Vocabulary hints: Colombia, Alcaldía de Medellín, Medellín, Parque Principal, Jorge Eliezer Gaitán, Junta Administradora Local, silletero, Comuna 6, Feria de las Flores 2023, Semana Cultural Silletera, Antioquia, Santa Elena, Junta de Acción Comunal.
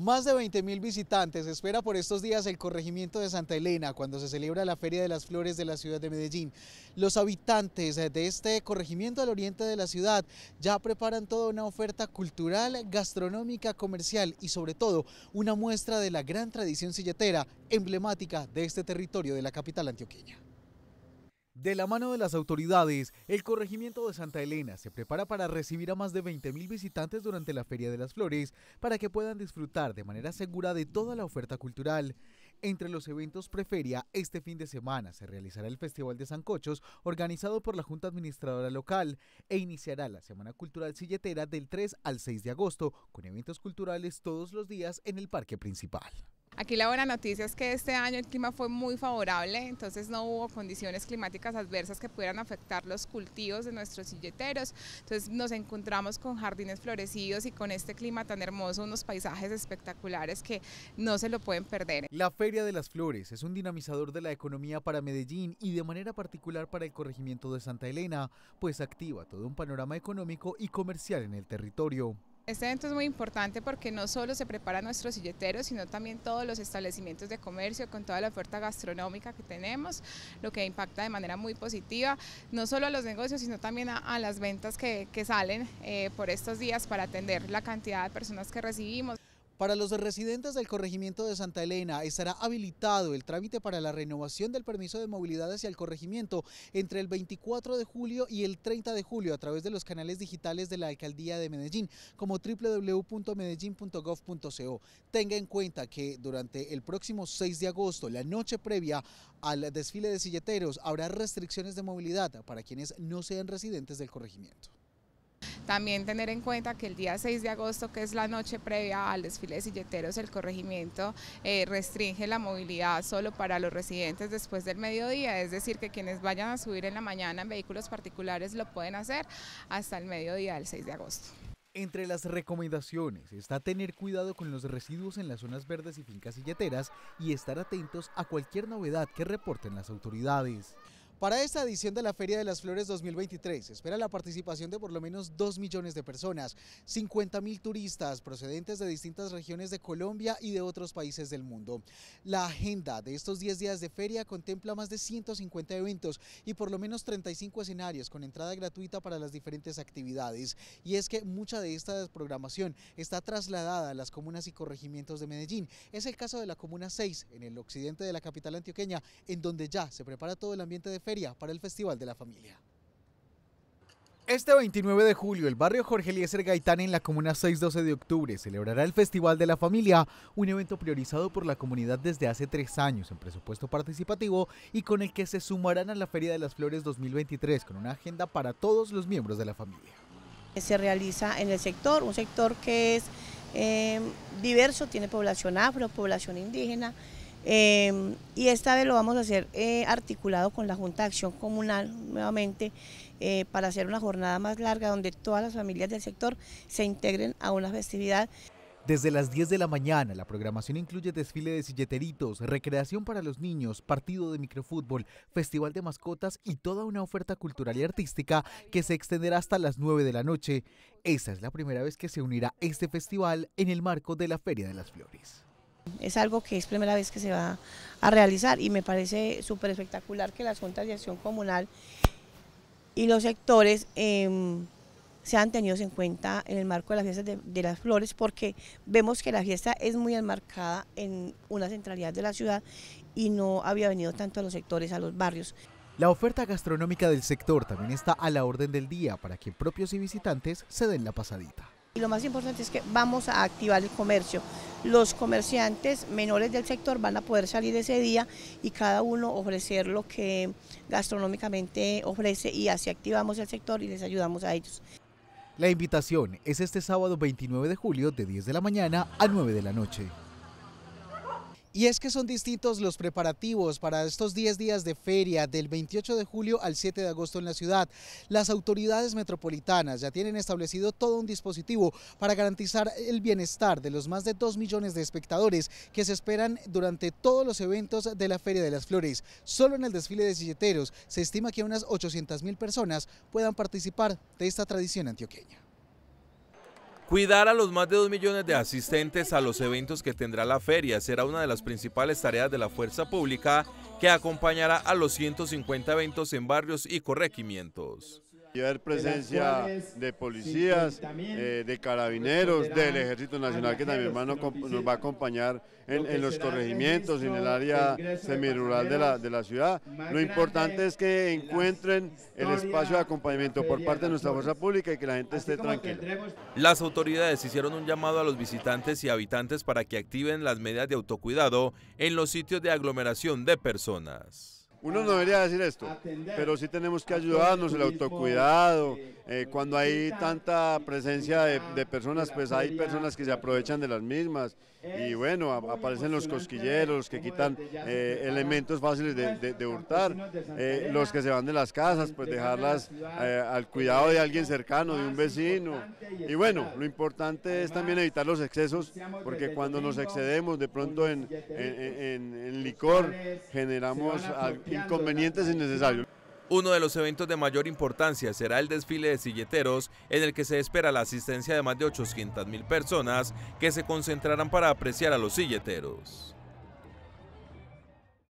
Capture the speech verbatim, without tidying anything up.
Más de veinte mil visitantes espera por estos días el corregimiento de Santa Elena cuando se celebra la Feria de las Flores de la ciudad de Medellín. Los habitantes de este corregimiento al oriente de la ciudad ya preparan toda una oferta cultural, gastronómica, comercial y sobre todo una muestra de la gran tradición silletera emblemática de este territorio de la capital antioqueña. De la mano de las autoridades, el corregimiento de Santa Elena se prepara para recibir a más de veinte mil visitantes durante la Feria de las Flores para que puedan disfrutar de manera segura de toda la oferta cultural. Entre los eventos preferia, este fin de semana se realizará el Festival de Sancochos organizado por la Junta Administradora Local e iniciará la Semana Cultural Silletera del tres al seis de agosto con eventos culturales todos los días en el Parque Principal. Aquí la buena noticia es que este año el clima fue muy favorable, entonces no hubo condiciones climáticas adversas que pudieran afectar los cultivos de nuestros silleteros. Entonces nos encontramos con jardines florecidos y con este clima tan hermoso, unos paisajes espectaculares que no se lo pueden perder. La Feria de las Flores es un dinamizador de la economía para Medellín y de manera particular para el corregimiento de Santa Elena, pues activa todo un panorama económico y comercial en el territorio. Este evento es muy importante porque no solo se preparan nuestros silleteros, sino también todos los establecimientos de comercio con toda la oferta gastronómica que tenemos, lo que impacta de manera muy positiva, no solo a los negocios, sino también a, a las ventas que, que salen eh, por estos días para atender la cantidad de personas que recibimos. Para los residentes del corregimiento de Santa Elena estará habilitado el trámite para la renovación del permiso de movilidad hacia el corregimiento entre el veinticuatro de julio y el treinta de julio a través de los canales digitales de la Alcaldía de Medellín como doble u doble u doble u punto medellin punto gov punto co. Tenga en cuenta que durante el próximo seis de agosto, la noche previa al desfile de silleteros, habrá restricciones de movilidad para quienes no sean residentes del corregimiento. También tener en cuenta que el día seis de agosto, que es la noche previa al desfile de silleteros, el corregimiento eh, restringe la movilidad solo para los residentes después del mediodía, es decir, que quienes vayan a subir en la mañana en vehículos particulares lo pueden hacer hasta el mediodía del seis de agosto. Entre las recomendaciones está tener cuidado con los residuos en las zonas verdes y fincas silleteras y estar atentos a cualquier novedad que reporten las autoridades. Para esta edición de la Feria de las Flores dos mil veintitrés se espera la participación de por lo menos dos millones de personas, cincuenta mil turistas procedentes de distintas regiones de Colombia y de otros países del mundo. La agenda de estos diez días de feria contempla más de ciento cincuenta eventos y por lo menos treinta y cinco escenarios con entrada gratuita para las diferentes actividades. Y es que mucha de esta programación está trasladada a las comunas y corregimientos de Medellín. Es el caso de la Comuna seis, en el occidente de la capital antioqueña, en donde ya se prepara todo el ambiente de feria para el Festival de la Familia. Este veintinueve de julio, el barrio Jorge Eliezer Gaitán en la Comuna seis, doce de octubre, celebrará el Festival de la Familia, un evento priorizado por la comunidad desde hace tres años en presupuesto participativo y con el que se sumarán a la Feria de las Flores dos mil veintitrés con una agenda para todos los miembros de la familia. Se realiza en el sector, un sector que es eh, diverso, tiene población afro, población indígena, Eh, y esta vez lo vamos a hacer eh, articulado con la Junta de Acción Comunal nuevamente eh, para hacer una jornada más larga donde todas las familias del sector se integren a una festividad. Desde las diez de la mañana, la programación incluye desfile de silleteritos, recreación para los niños, partido de microfútbol, festival de mascotas y toda una oferta cultural y artística que se extenderá hasta las nueve de la noche. Esta es la primera vez que se unirá este festival en el marco de la Feria de las Flores. Es algo que es primera vez que se va a realizar y me parece súper espectacular que las Juntas de Acción Comunal y los sectores eh, sean tenidos en cuenta en el marco de las fiestas de, de las flores, porque vemos que la fiesta es muy enmarcada en una centralidad de la ciudad y no había venido tanto a los sectores, a los barrios. La oferta gastronómica del sector también está a la orden del día para que propios y visitantes se den la pasadita. Y lo más importante es que vamos a activar el comercio. Los comerciantes menores del sector van a poder salir ese día y cada uno ofrecer lo que gastronómicamente ofrece y así activamos el sector y les ayudamos a ellos. La invitación es este sábado veintinueve de julio de diez de la mañana a nueve de la noche. Y es que son distintos los preparativos para estos diez días de feria del veintiocho de julio al siete de agosto en la ciudad. Las autoridades metropolitanas ya tienen establecido todo un dispositivo para garantizar el bienestar de los más de dos millones de espectadores que se esperan durante todos los eventos de la Feria de las Flores. Solo en el desfile de silleteros se estima que unas ochocientas mil personas puedan participar de esta tradición antioqueña. Cuidar a los más de dos millones de asistentes a los eventos que tendrá la feria será una de las principales tareas de la fuerza pública que acompañará a los ciento cincuenta eventos en barrios y corregimientos. Va a haber presencia de policías, eh, de carabineros, del Ejército Nacional, que también va, nos, nos va a acompañar en, en los corregimientos y en el área semirural de la, de la ciudad. Lo importante es que encuentren el espacio de acompañamiento por parte de nuestra fuerza pública y que la gente esté tranquila. Las autoridades hicieron un llamado a los visitantes y habitantes para que activen las medidas de autocuidado en los sitios de aglomeración de personas. Uno no debería decir esto, pero sí tenemos que ayudarnos, el autocuidado, eh, cuando hay tanta presencia de, de personas, pues hay personas que se aprovechan de las mismas y bueno, aparecen los cosquilleros que quitan eh, elementos fáciles de, de, de hurtar, eh, los que se van de las casas, pues dejarlas eh, al cuidado de alguien cercano, de un vecino y bueno, lo importante es también evitar los excesos, porque cuando nos excedemos de pronto en, en, en, en licor generamos inconvenientes innecesarios. Uno de los eventos de mayor importancia será el desfile de silleteros, en el que se espera la asistencia de más de ochocientas mil personas que se concentrarán para apreciar a los silleteros.